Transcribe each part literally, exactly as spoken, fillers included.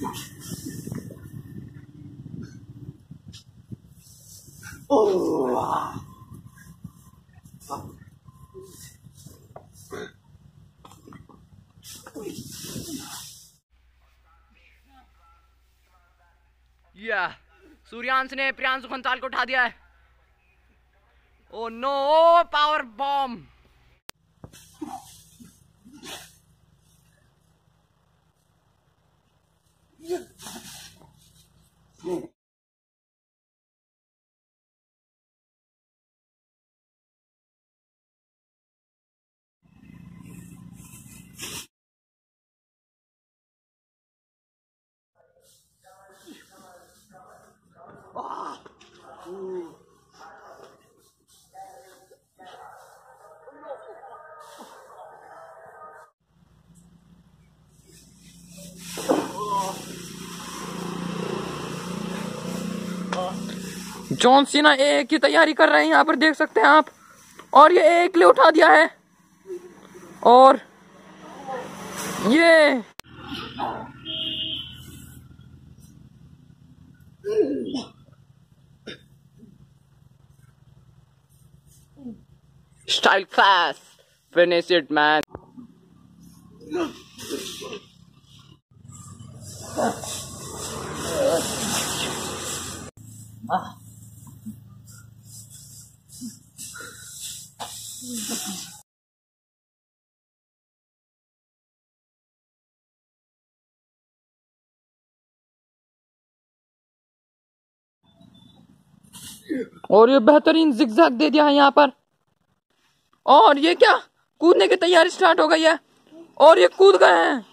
Oh, wow. Yeah. Suryansh ने प्रियांशु खंताल को उठा दिया है। Oh no, power bomb. John Cena एक की तैयारी कर रहे हैं, यहाँ पर देख सकते हैं आप। और ये एक ले उठा दिया है और ये style class finish it man. और ये बेहतरीन जिगजैग दे दिया है यहाँ पर। और ये क्या, कूदने की तैयारी स्टार्ट हो गई है और ये कूद गए हैं।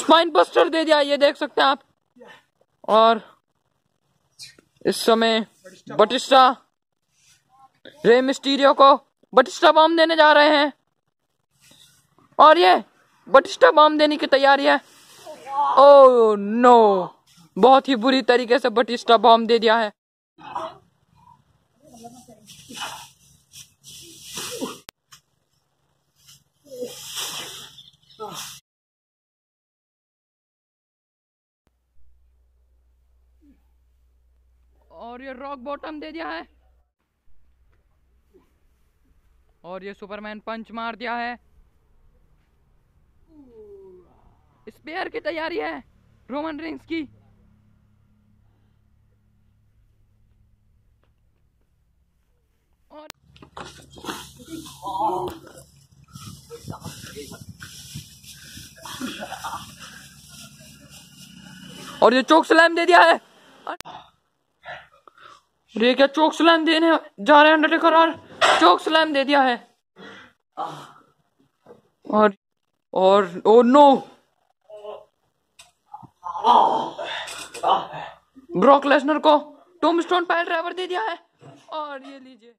स्पाइन बस्टर दे दिया, ये देख सकते हैं आप। और इस समय बटिस्टा रे मिस्टीरियो को बटिस्टा बम देने जा रहे हैं और ये बटिस्टा बम देने की तैयारी है। ओह नो, बहुत ही बुरी तरीके से बटिस्टा बम दे दिया है। और ये रॉक बॉटम दे दिया है और ये सुपरमैन पंच मार दिया है। स्पेयर की तैयारी है रोमन रेंस की। और ये चोक स्लैम दे दिया है। ये क्या, चोक स्लैम देने जा रहे हैं अंडरटेकर और चोक स्लैम दे दिया है। और और ओ नो, ब्रॉक लेसनर को टूमस्टोन पाइल ड्राइवर दे दिया है। और ये लीजिए।